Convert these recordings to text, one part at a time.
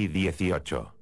y 18.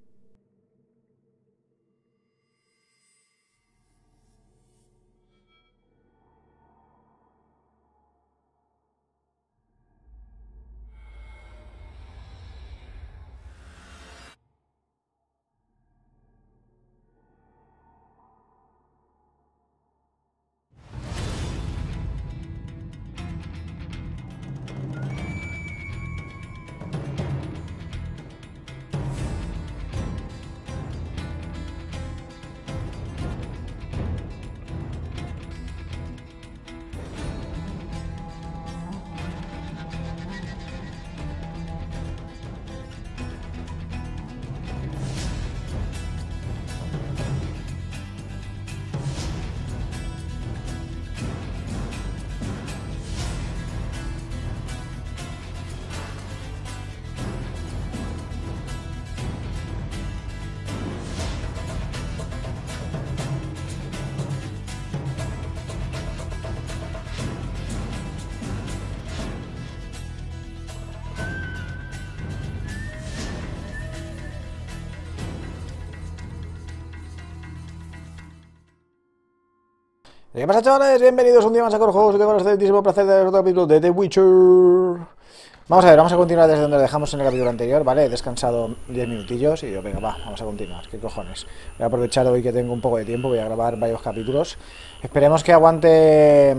¿Qué pasa, chavales? Bienvenidos un día más a QrJuegos. Qué bueno, muchísimo placer de ver otro capítulo de The Witcher. Vamos a ver, vamos a continuar desde donde lo dejamos en el capítulo anterior, ¿vale? He descansado 10 minutillos y yo, venga, va, vamos a continuar. ¿Qué cojones? Voy a aprovechar hoy que tengo un poco de tiempo, voy a grabar varios capítulos. Esperemos que aguante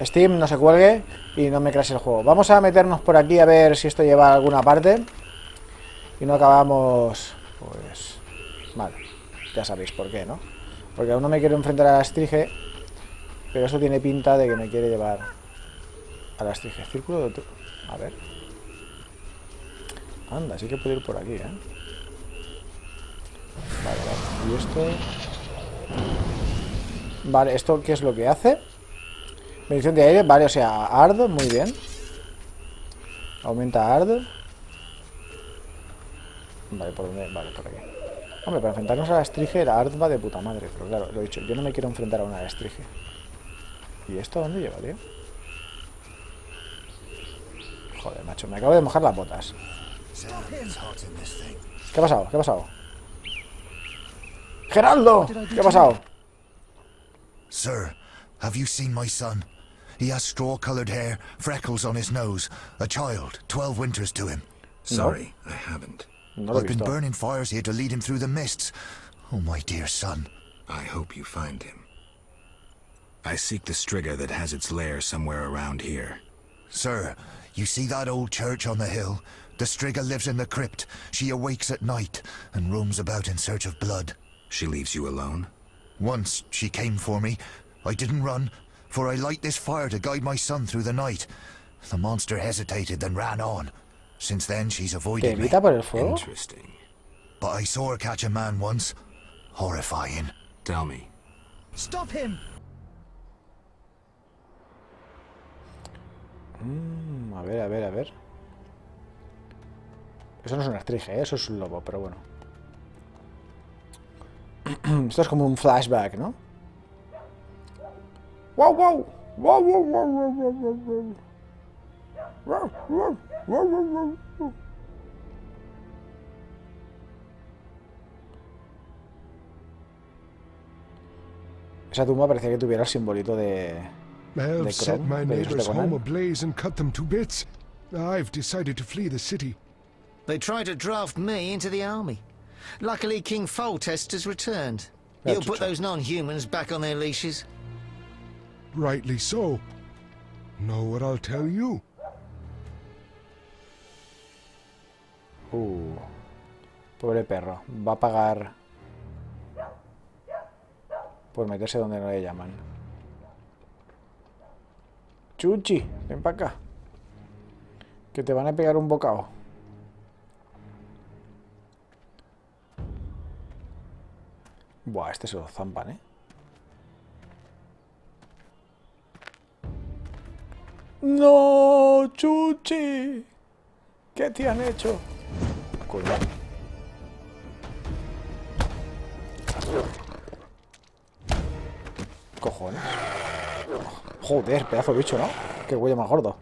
Steam, no se cuelgue y no me crashe el juego. Vamos a meternos por aquí a ver si esto lleva a alguna parte. Y no acabamos... pues... vale, ya sabéis por qué, ¿no? Porque aún no me quiero enfrentar a la Strige. Pero eso tiene pinta de que me quiere llevar a la Strige. Círculo de otro... a ver. Anda, sí que puedo ir por aquí, ¿eh? Vale, vale. Y esto... vale, ¿esto qué es lo que hace? Medición de aire, vale, o sea, Ard, muy bien. Aumenta Ard. Vale, ¿por dónde? Vale, por aquí. Hombre, para enfrentarnos a la Strige, la Ard va de puta madre. Pero claro, lo he dicho, yo no me quiero enfrentar a una Strige. ¿Y esto dónde lleva, tío? Joder, macho, me acabo de mojar las botas. ¿Qué ha pasado? ¿Qué ha pasado? ¡Geraldo! ¿Qué ha pasado? Sir, have you seen my son? He has straw-colored hair, freckles on his nose, a child, 12 winters to him. Sorry, I haven't. I've been burning fires here to lead him through the mists. Oh, my dear son. I hope you find him. I seek the Strigger that has its lair somewhere around here. Sir, you see that old church on the hill? The Strigger lives in the crypt. She awakes at night and roams about in search of blood. She leaves you alone? Once she came for me. I didn't run, for I light this fire to guide my son through the night. The monster hesitated, then ran on. Since then, she's avoided me. Interesting. But I saw her catch a man once. Horrifying. Tell me. Stop him! A ver, a ver, a ver. Eso no es una Strige, ¿eh? Eso es un lobo, pero bueno. Esto es como un flashback, ¿no? ¡Wow, wow! ¡Wow, wow, wow, wow, wow, wow, wow, wow, wow! Esa tumba parecía que tuviera el simbolito de... I have set my neighbor's home ablaze and cut them to bits. I've decided to flee the city. They tried to draft me into the army. Luckily, King Foltest has returned. He'll put those non-humans back on their leashes. Rightly so. Know what I'll tell you? Pobre perro. Va a pagar por meterse donde no le llaman. Chuchi, ven para acá. Que te van a pegar un bocado. Buah, este se lo zampan, ¿eh? ¡No, Chuchi! ¿Qué te han hecho? Cuidado. Cojones. Joder, pedazo de bicho, ¿no? Qué huella más gordo.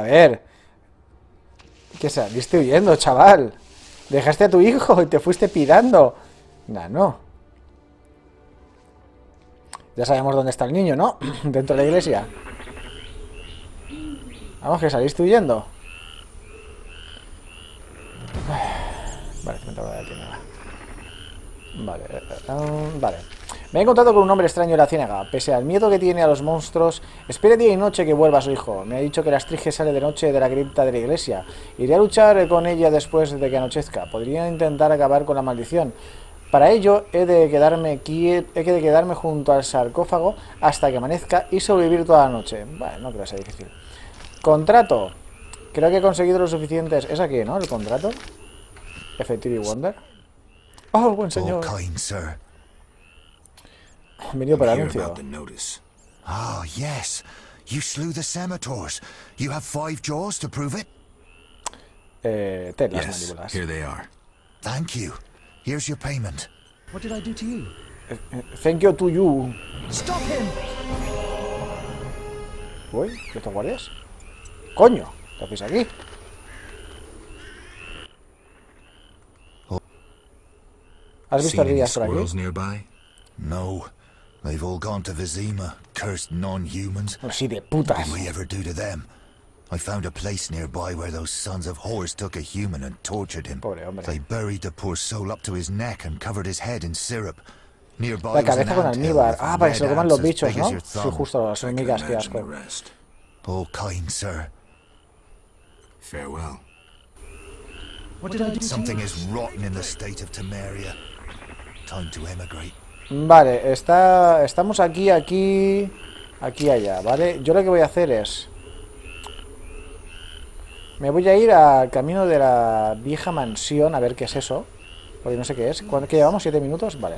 A ver. ¿Qué saliste huyendo, chaval? Dejaste a tu hijo y te fuiste pirando. Nah, no. Ya sabemos dónde está el niño, ¿no? Dentro de la iglesia. Vamos, que saliste huyendo. Vale, que me toca la tienda. Vale, vale. Me he encontrado con un hombre extraño en la ciénaga. Pese al miedo que tiene a los monstruos, espera día y noche que vuelva su hijo. Me ha dicho que la astrige sale de noche de la cripta de la iglesia. Iré a luchar con ella después de que anochezca. Podría intentar acabar con la maldición. Para ello, he de quedarme junto al sarcófago hasta que amanezca y sobrevivir toda la noche. Bueno, no creo que sea difícil. Contrato. Creo que he conseguido lo suficiente. Es aquí, ¿no? El contrato. Effective Wonder. Oh, buen señor. Venido para el anuncio. Ah, yes. You slew the Samators. You have 5 jaws to prove it. Ten las mandíbulas. Here they are. Thank you. Here's your payment. What did I do to you? Thank you to you. Stop him. Uy, ¿qué estos guardias? Coño, ¿qué hacéis aquí? ¿Has visto ardillas por aquí? No. They've all gone to Vizima, cursed non-humans. Así de putas. What did we ever do to them? I found a place nearby where those sons of whores took a human and tortured him. They buried the poor soul up to his neck and covered his head in syrup. Nearby was an anthill. Ah, para que se lo coman los bichos, ¿no? Sí, justo las hormigas, qué asco. All kind, sir. Farewell. Something is rotten in the state of Temeria. Time to emigrate. Vale, estamos aquí, allá, ¿vale? Yo lo que voy a hacer es... Me voy a ir al camino de la vieja mansión, a ver qué es eso. Porque no sé qué es. ¿Qué llevamos? ¿7 minutos? Vale.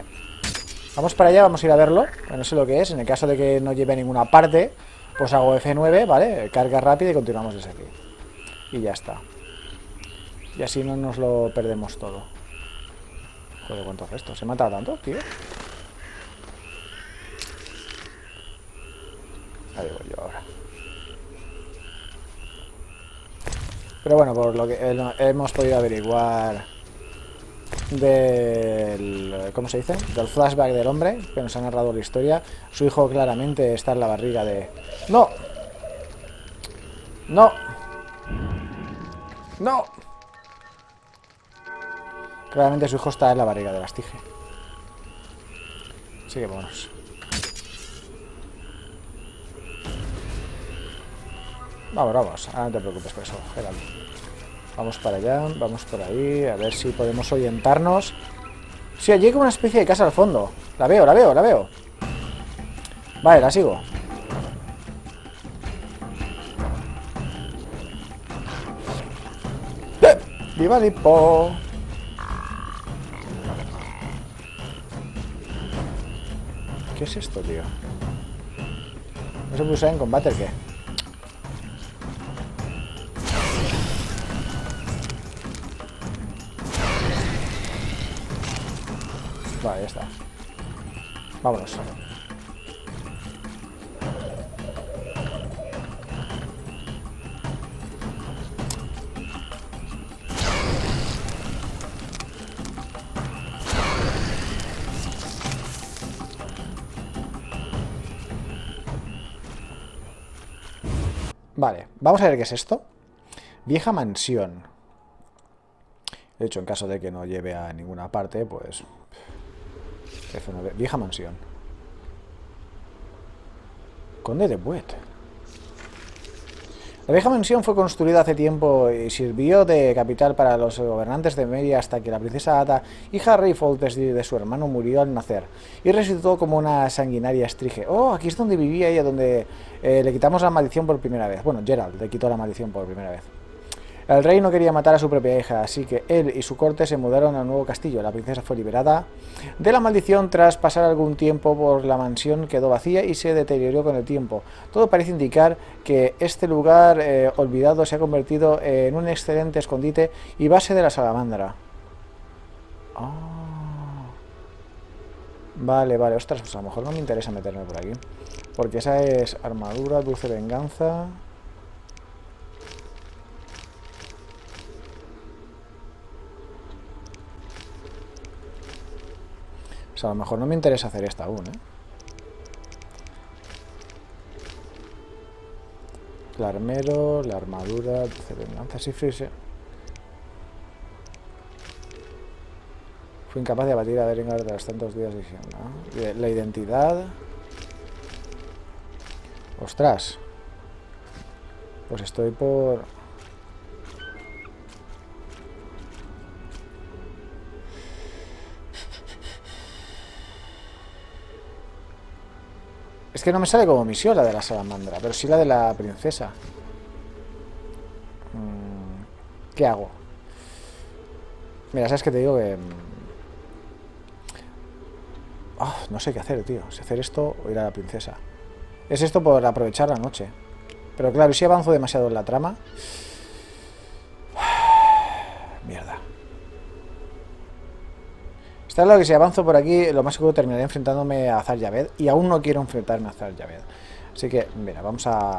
Vamos para allá, vamos a ir a verlo. No sé lo que es. En el caso de que no lleve a ninguna parte, pues hago F9, ¿vale? Carga rápida y continuamos desde aquí. Y ya está. Y así no nos lo perdemos todo. Joder, ¿cuánto es esto? ¿Se mata tanto, tío? Ahí voy yo ahora. Pero bueno, por lo que hemos podido averiguar del... ¿Cómo se dice? Del flashback del hombre que nos ha narrado la historia. Su hijo claramente está en la barriga de... ¡No! ¡No! ¡No! Claramente su hijo está en la barriga de la estige. Así que vámonos. Vamos, vamos, ah, no te preocupes por eso, Gerald. Vamos para allá, vamos por ahí, a ver si podemos orientarnos. Sí, allí hay como una especie de casa al fondo. La veo, la veo, la veo. Vale, la sigo. ¡Viva Lipo! ¿Qué es esto, tío? ¿No se puede usar en combate o qué? Vale, ya está. Vámonos. Vale, vamos a ver qué es esto. Vieja mansión. De hecho, en caso de que no lleve a ninguna parte, pues... F9. Vieja mansión. Conde de Buet. La vieja mansión fue construida hace tiempo y sirvió de capital para los gobernantes de Temeria hasta que la princesa Adda, hija del rey Foltest y de su hermano, murió al nacer y resucitó como una sanguinaria estrige. Oh, aquí es donde vivía ella, donde le quitamos la maldición por primera vez. Bueno, Gerald le quitó la maldición por primera vez. El rey no quería matar a su propia hija, así que él y su corte se mudaron al nuevo castillo. La princesa fue liberada de la maldición tras pasar algún tiempo por la mansión, quedó vacía y se deterioró con el tiempo. Todo parece indicar que este lugar olvidado se ha convertido en un excelente escondite y base de la salamandra. Oh. Vale, vale, ostras, pues a lo mejor no me interesa meterme por aquí. Porque esa es armadura, dulce venganza... sea, a lo mejor no me interesa hacer esta aún, ¿eh? El armero, la armadura, lanzas y frise. Fui incapaz de abatir a Berengar tras tantos días de acción. La identidad. Ostras. Pues estoy por... Es que no me sale como misión la de la salamandra, pero sí la de la princesa. ¿Qué hago? Mira, sabes que te digo que... Oh, no sé qué hacer, tío. Si hacer esto o ir a la princesa. Es esto por aprovechar la noche. Pero claro, si avanzo demasiado en la trama... Mierda. Está claro que si avanzo por aquí, lo más seguro terminaré enfrentándome a Azar Javed. Y aún no quiero enfrentarme a Azar Javed. Así que, mira, vamos a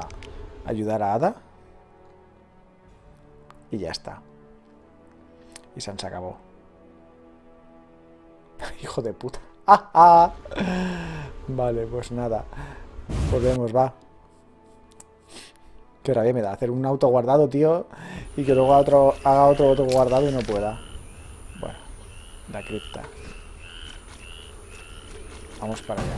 ayudar a Adda. Y ya está. Y se acabó. Hijo de puta. ¡Ah, ah! Vale, pues nada. Volvemos, va. Qué rabia me da hacer un auto guardado, tío. Y que luego haga otro guardado y no pueda. Bueno, la cripta. Vamos para allá.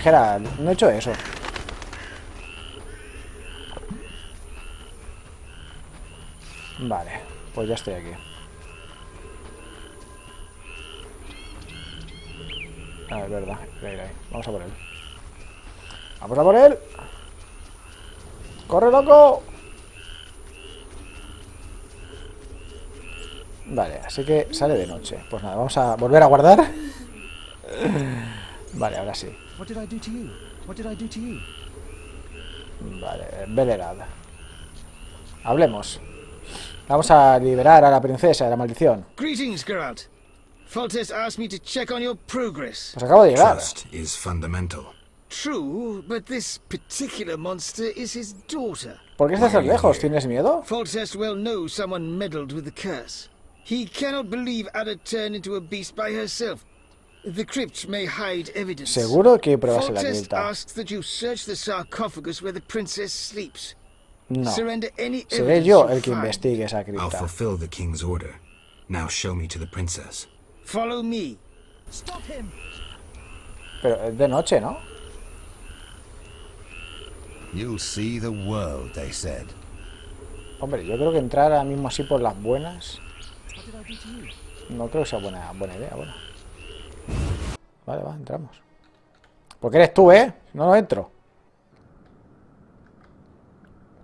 Gerard, no he hecho eso. Vale, pues ya estoy aquí. Ah, es verdad. Vamos a por él. ¡Vamos a por él! ¡Corre, loco! Vale, así que sale de noche. Pues nada, vamos a volver a guardar. Vale, ahora sí. Vale, Belerad. Hablemos. Vamos a liberar a la princesa de la maldición. Greetings, Geralt. Foltest asked me to check on your progress. Pues acabo de llegar. Trust is fundamental. True, but this particular monster is his daughter. ¿Por qué estás tan lejos? ¿Tienes miedo? Foltest well knows someone meddled with the curse. He cannot believe Adda turned into a beast by herself. The crypt may hide evidence. Seguro que pruebas en la cripta. No. Seré yo el que investigue esa cripta. I'll fulfill the king's order. Now show me to the princess. Follow me. Stop him. Pero es de noche, ¿no? You'll see the world, they said. Hombre, yo creo que entrar ahora mismo así por las buenas. No creo que sea buena idea, bueno. Vale, va, entramos. Porque eres tú, ¿eh? No, no entro.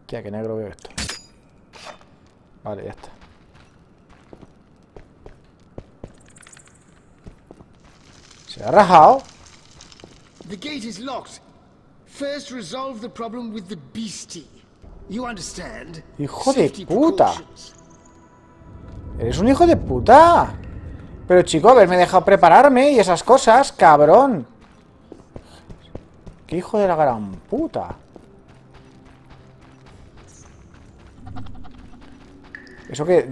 Hostia, qué negro veo esto. Vale, ya está. ¿Se ha rajado? The gate is locked. First resolve the problem with the beastie. You understand? Hijo de puta. Eres un hijo de puta. Pero chico, haberme dejado prepararme y esas cosas, cabrón. ¡Qué hijo de la gran puta! Eso que...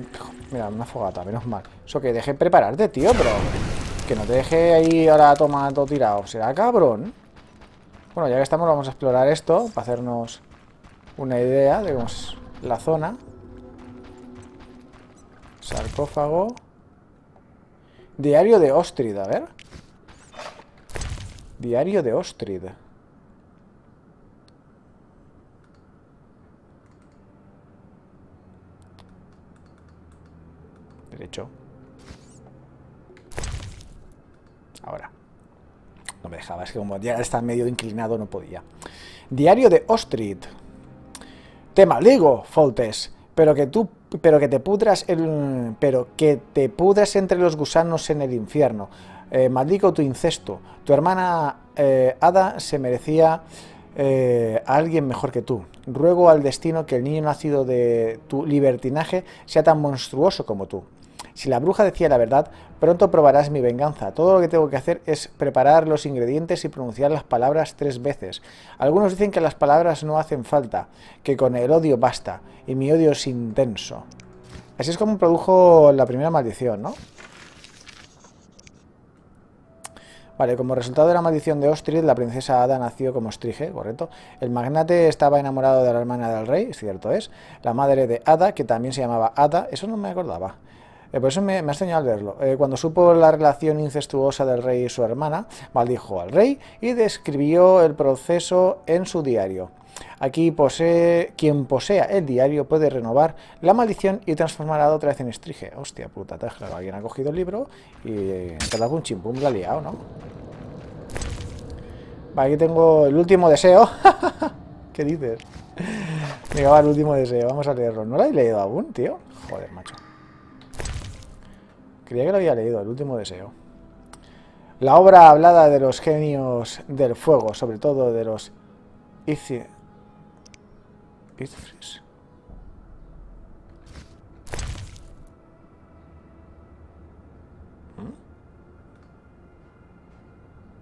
Mira, una fogata, menos mal. Eso que dejé prepararte, tío, pero... Que no te dejé ahí ahora tomando tirado. Será cabrón. Bueno, ya que estamos, vamos a explorar esto para hacernos una idea de cómo es la zona. Sarcófago. Diario de Ostrit, a ver. Diario de Ostrit. Derecho. Ahora. No me dejaba, es que como ya está medio inclinado no podía. Diario de Ostrit. Te maldigo, Foltest, pero que te pudras entre los gusanos en el infierno. Maldigo tu incesto. Tu hermana Adda se merecía a alguien mejor que tú. Ruego al destino que el niño nacido de tu libertinaje sea tan monstruoso como tú. Si la bruja decía la verdad, pronto probarás mi venganza. Todo lo que tengo que hacer es preparar los ingredientes y pronunciar las palabras 3 veces. Algunos dicen que las palabras no hacen falta, que con el odio basta, y mi odio es intenso. Así es como produjo la primera maldición, ¿no? Vale, como resultado de la maldición de Ostrit, la princesa Adda nació como Strige, correcto. El magnate estaba enamorado de la hermana del rey, cierto es. La madre de Adda, que también se llamaba Adda, eso no me acordaba. Por eso me ha extrañado al verlo. Cuando supo la relación incestuosa del rey y su hermana, maldijo al rey y describió el proceso en su diario. Aquí quien posea el diario puede renovar la maldición y transformarla otra vez en estrige. Hostia puta, claro, alguien ha cogido el libro y te da un chimpum, la ha liado, ¿no? Vale, aquí tengo el último deseo. ¿Qué dices? Venga, va, el último deseo, vamos a leerlo. ¿No lo he leído aún, tío? Joder, macho. Creía que lo había leído, el último deseo. La obra hablada de los genios del fuego, sobre todo de los Izfris.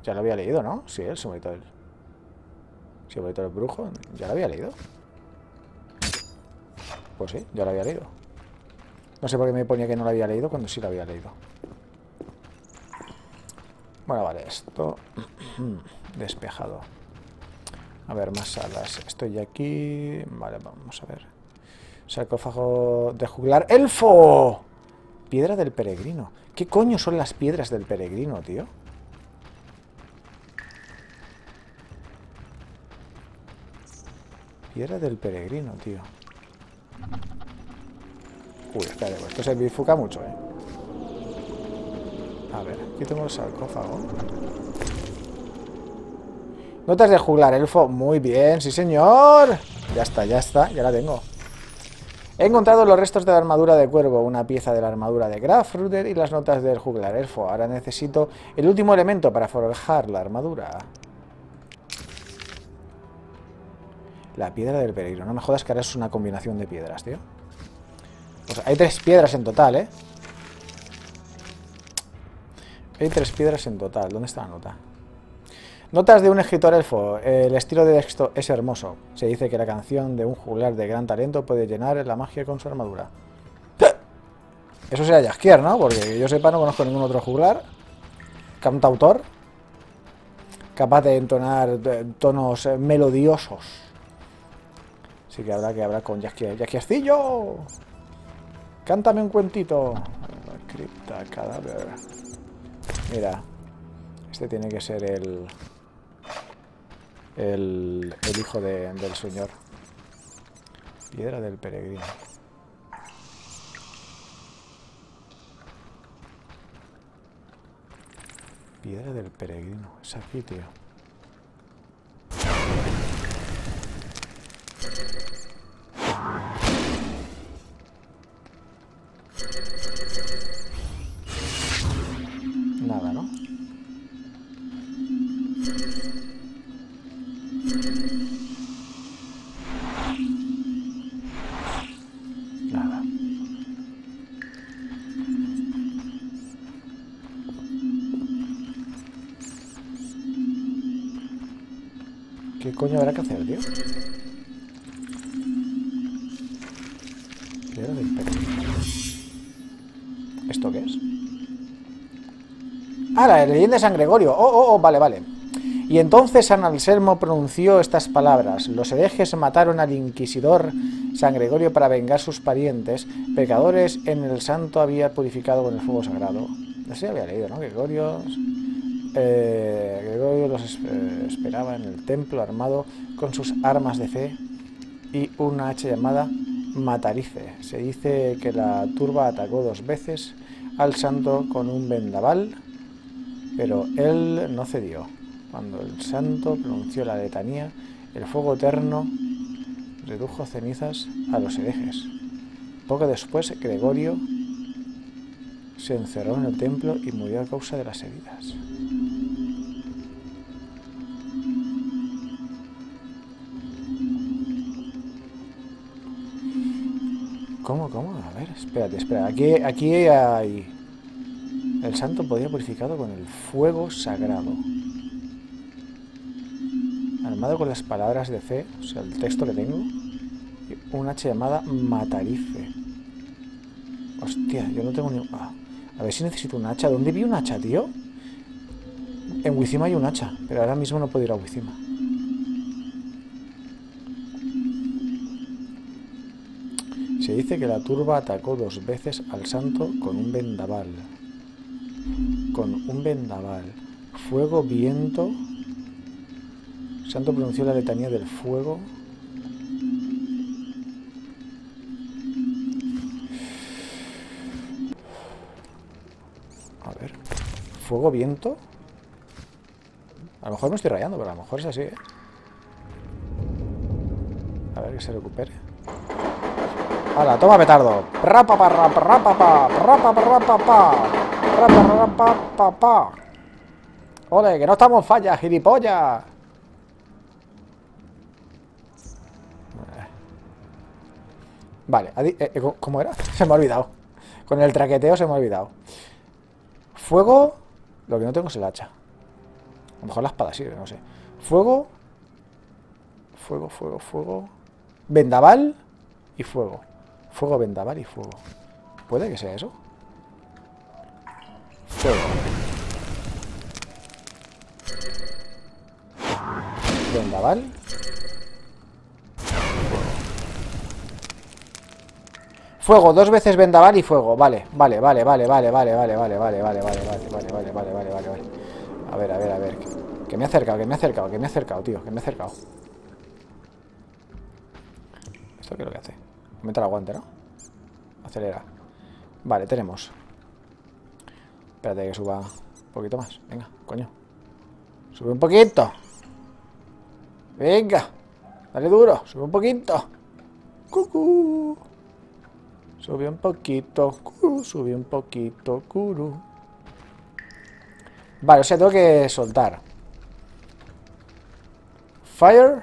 Ya lo había leído, ¿no? Sí, el sombrito del... Sí, el sombrito del brujo. ¿Ya lo había leído? Pues sí, ya lo había leído. No sé por qué me ponía que no lo había leído cuando sí lo había leído. Bueno, vale, esto despejado. A ver, más salas. Estoy aquí. Vale, vamos a ver. Sarcófago de juglar. ¡Elfo! Piedra del peregrino. ¿Qué coño son las piedras del peregrino, tío? Piedra del peregrino, tío. Uy, espera, pues esto se bifurca mucho, eh. A ver, aquí tengo el sarcófago. Notas de juglar, elfo. Muy bien, sí señor. Ya está, ya la tengo. He encontrado los restos de la armadura de cuervo, una pieza de la armadura de Grafruder y las notas del juglar, elfo. Ahora necesito el último elemento para forjar la armadura. La piedra del peregrino. No me jodas que ahora es una combinación de piedras, tío. O sea, hay 3 piedras en total, ¿eh? Hay 3 piedras en total. ¿Dónde está la nota? Notas de un escritor elfo. El estilo de texto es hermoso. Se dice que la canción de un juglar de gran talento puede llenar la magia con su armadura. Eso será Jaskier, ¿no? Porque yo sepa, no conozco ningún otro juglar. Cantautor. Capaz de entonar tonos melodiosos. Así que habrá que hablar con Jaskier. ¡Jaskiercillo! Cántame un cuentito. Cripta, cadáver. Mira. Este tiene que ser el hijo del señor. Piedra del peregrino. Piedra del peregrino. Es aquí, tío. Nada, ¿no? Nada. ¿Qué coño habrá que hacer, tío? ¿Esto qué es? Ah, la leyenda de San Gregorio. Oh, vale. Y entonces San Anselmo pronunció estas palabras. Los herejes mataron al inquisidor San Gregorio para vengar sus parientes. Pecadores en el santo había purificado con el fuego sagrado. Así había leído, ¿no? Gregorio los esperaba en el templo armado con sus armas de fe y una hacha llamada Matarife. Se dice que la turba atacó 2 veces al santo con un vendaval. Pero él no cedió. Cuando el santo pronunció la letanía, el fuego eterno redujo cenizas a los herejes. Poco después, Gregorio se encerró en el templo y murió a causa de las heridas. ¿Cómo? A ver, espérate. Aquí hay... El santo podía purificado con el fuego sagrado. Armado con las palabras de fe, o sea, el texto que tengo. Un hacha llamada Matarife. Hostia, yo no tengo ni... Ah, a ver si necesito un hacha. ¿Dónde vi un hacha, tío? En Wizima hay un hacha, pero ahora mismo no puedo ir a Wizima. Se dice que la turba atacó 2 veces al santo con un vendaval. Fuego, viento. El santo pronunció la letanía del fuego. A ver. Fuego, viento. A lo mejor me estoy rayando, pero a lo mejor es así, ¿eh? A ver que se recupere. ¡Hala! ¡Toma petardo! ¡Rapa, pa! ¡Ole! ¡Que no estamos en falla, gilipollas! Vale, ¿cómo era? Se me ha olvidado. Con el traqueteo se me ha olvidado. Fuego. Lo que no tengo es el hacha. A lo mejor la espada sirve, no sé. Fuego. Fuego. Vendaval y fuego. Fuego, vendaval y fuego. ¿Puede que sea eso? Fuego. Vendaval. Fuego, 2 veces vendaval y fuego. Vale. A ver. Que me he acercado, tío. ¿Esto qué es lo que hace? Aumenta el aguante, ¿no? Acelera. Vale, tenemos. Espérate que suba un poquito más. Venga, coño. Sube un poquito. Venga. Dale duro. Sube un poquito. Cucú. Sube un poquito. Curu. Sube un poquito. Curu. Vale, o sea, tengo que soltar. Fire.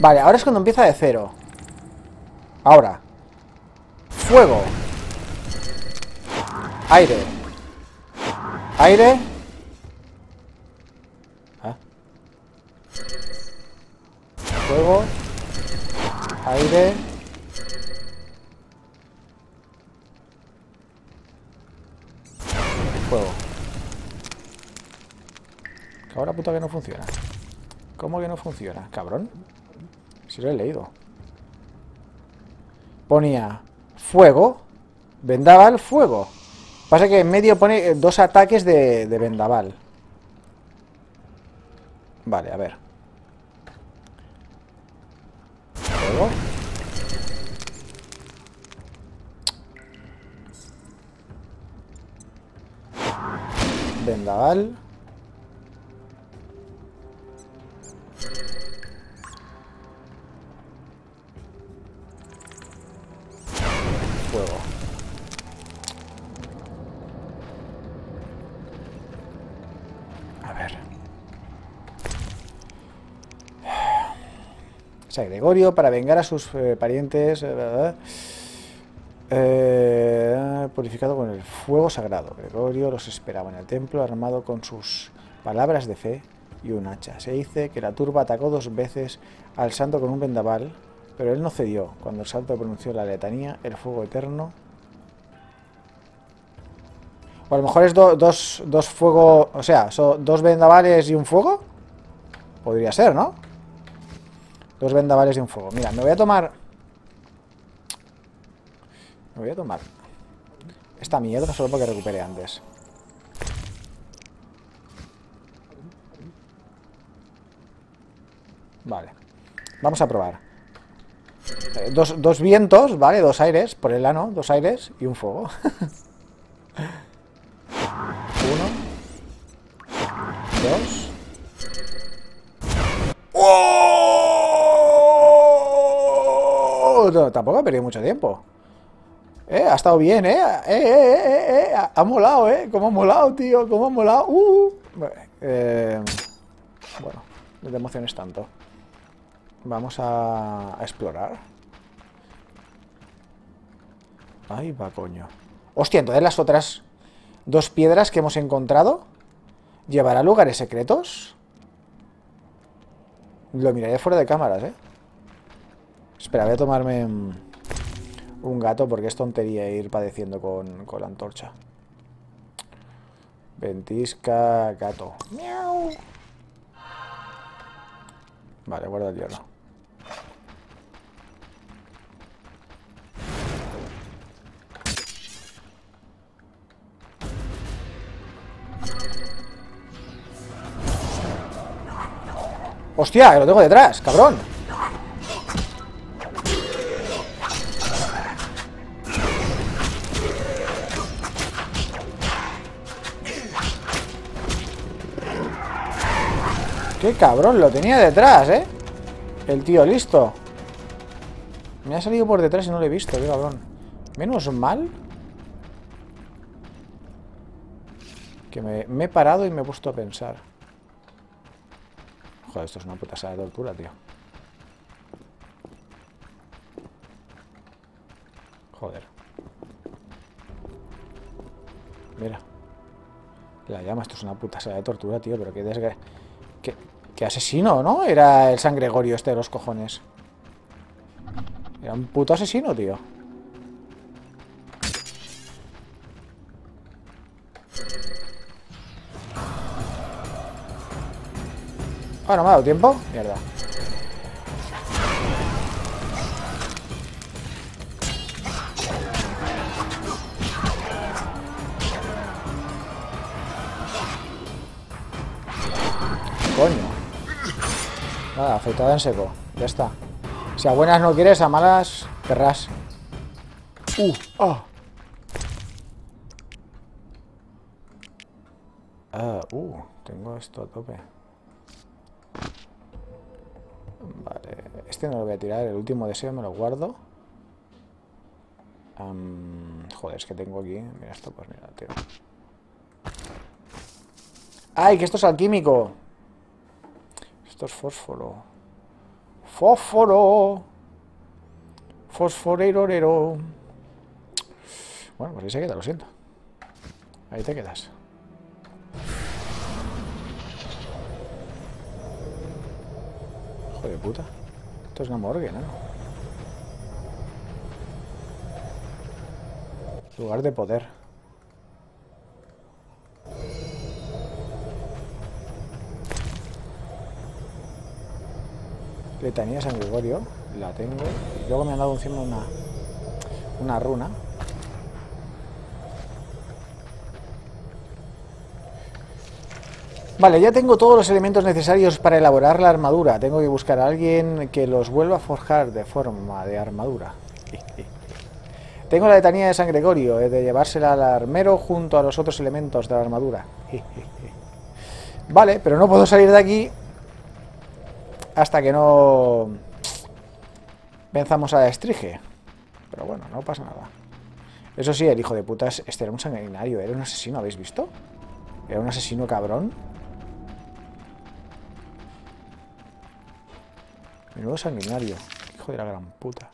Vale, ahora es cuando empieza de cero. Ahora. Fuego. Aire. Aire. ¿Ah? Fuego. Aire. Fuego. Que ahora puta que no funciona. ¿Cómo que no funciona? Cabrón. Si lo he leído. Ponía fuego, vendaval, fuego. Pasa que en medio pone 2 ataques de vendaval. Vale, a ver. Fuego. Vendaval. San Gregorio para vengar a sus parientes, purificado con el fuego sagrado. Gregorio los esperaba en el templo armado con sus palabras de fe y un hacha. Se dice que la turba atacó 2 veces al santo con un vendaval, pero él no cedió. Cuando el santo pronunció la letanía, el fuego eterno. O a lo mejor es dos fuego, o sea, son 2 vendavales y un fuego. Podría ser, ¿no? 2 vendavales de un fuego. Mira, me voy a tomar... esta mierda solo porque recuperé antes. Vale. Vamos a probar. Dos vientos, ¿vale? 2 aires, por el ano, 2 aires y un fuego. 1. 2. ¡Oh! No, tampoco ha perdido mucho tiempo. Ha estado bien, ha molado, Cómo ha molado, tío, Bueno, no te emociones tanto. Vamos a explorar. Ahí va, coño. Hostia, entonces las otras dos piedras que hemos encontrado ¿llevará a lugares secretos? Lo miraré fuera de cámaras, ¿eh? Espera, voy a tomarme un gato porque es tontería ir padeciendo con la antorcha. Ventisca, gato. ¡Miau! Vale, guarda el hierro. ¡Hostia! ¡Que lo tengo detrás, cabrón! ¡Qué cabrón! Lo tenía detrás, ¿eh? El tío, listo. Me ha salido por detrás y no lo he visto, qué cabrón. Menos mal que me he parado y me he puesto a pensar. Joder, esto es una puta sala de tortura, tío. Joder. Mira. La llama, esto es una puta sala de tortura, tío, pero qué desgracia. Qué asesino, ¿no? Era el San Gregorio este de los cojones. Era un puto asesino, tío. Ah, no me ha dado tiempo. Mierda. Coño. Nada, afeitada en seco. Ya está. Si a buenas no quieres, a malas querrás. Tengo esto a tope. Vale. Este no lo voy a tirar. El último deseo me lo guardo. Joder, es que tengo aquí. Mira esto, pues mira, tío. ¡Ay, que esto es alquímico! Esto es fósforo. ¡Fósforo! ¡Fosforerorero! Bueno, pues ahí se queda, lo siento. Ahí te quedas. Hijo de puta. Esto es una morgue, ¿no? Lugar de poder. Letanía San Gregorio, la tengo. Luego me han dado encima una runa. Vale, ya tengo todos los elementos necesarios para elaborar la armadura. Tengo que buscar a alguien que los vuelva a forjar de forma de armadura. Tengo la letanía de San Gregorio, de llevársela al armero junto a los otros elementos de la armadura. Vale, pero no puedo salir de aquí hasta que no venzamos a la estrige. Pero bueno, no pasa nada. Eso sí, el hijo de putas, este era un sanguinario, era un asesino, ¿habéis visto? Era un asesino cabrón. Menudo sanguinario, hijo de la gran puta.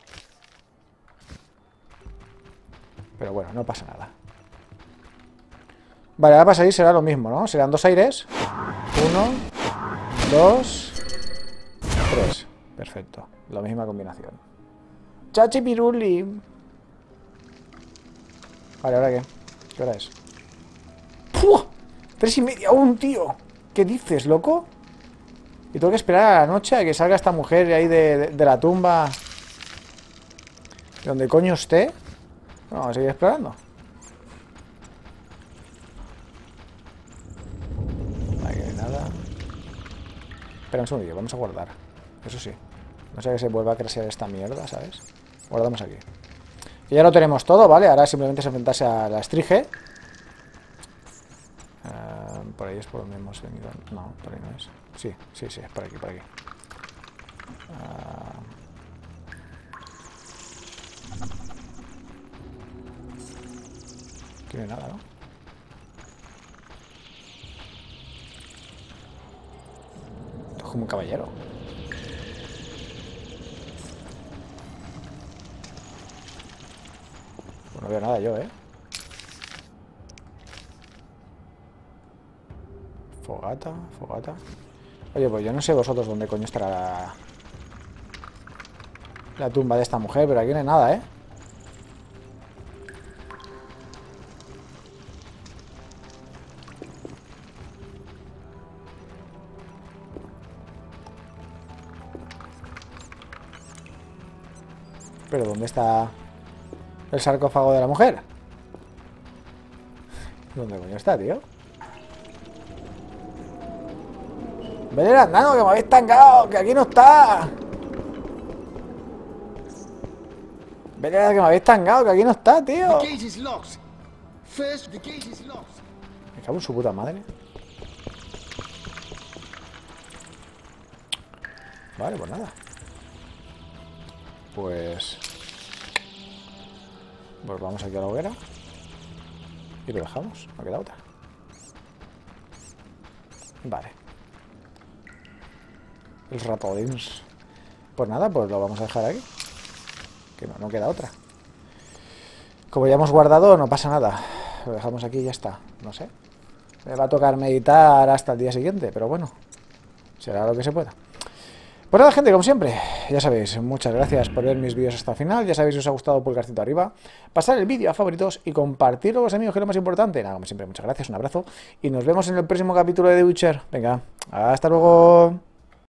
Pero bueno, no pasa nada. Vale, ahora para salir será lo mismo, ¿no? Serán dos aires. Uno, dos, tres. Perfecto. La misma combinación. Chachi piruli. Vale, ¿ahora qué? ¿Qué hora es? ¡Puf! 3:30 aún, tío. ¿Qué dices, loco? Y tengo que esperar a la noche a que salga esta mujer ahí de la tumba. ¿De donde coño esté? Bueno, vamos a seguir explorando. No hay nada. Espera un segundo, vamos a guardar. Eso sí, no sea que se vuelva a crashear esta mierda, ¿sabes? Guardamos aquí. Y ya lo tenemos todo, ¿vale? Ahora simplemente es enfrentarse a la estrige. Por ahí es por donde hemos venido. No, por ahí no es. Sí, es por aquí, por aquí. Aquí no hay nada, ¿no? Esto es como un caballero. No veo nada yo, ¿eh? Fogata, fogata. Oye, pues yo no sé vosotros dónde coño estará la tumba de esta mujer, pero aquí no hay nada, ¿eh? Pero ¿dónde está el sarcófago de la mujer? ¿Dónde coño está, tío? Venid andando, que me habéis tangado, que aquí no está. Venid, que me habéis tangado, que aquí no está, tío. Me cago en su puta madre. Vale, pues nada. Pues vamos aquí a la hoguera. Y lo dejamos, no queda otra. Vale. El ratodins. Pues nada, pues lo vamos a dejar aquí. Que no queda otra. Como ya hemos guardado, no pasa nada. Lo dejamos aquí y ya está. No sé. Me va a tocar meditar hasta el día siguiente, pero bueno. Será lo que se pueda. Pues nada, gente, como siempre, ya sabéis, muchas gracias por ver mis vídeos hasta el final. Ya sabéis, si os ha gustado, pulgarcito arriba. Pasar el vídeo a favoritos y compartirlo con los amigos, que es lo más importante. Nada, como siempre, muchas gracias, un abrazo. Y nos vemos en el próximo capítulo de The Witcher. Venga, hasta luego.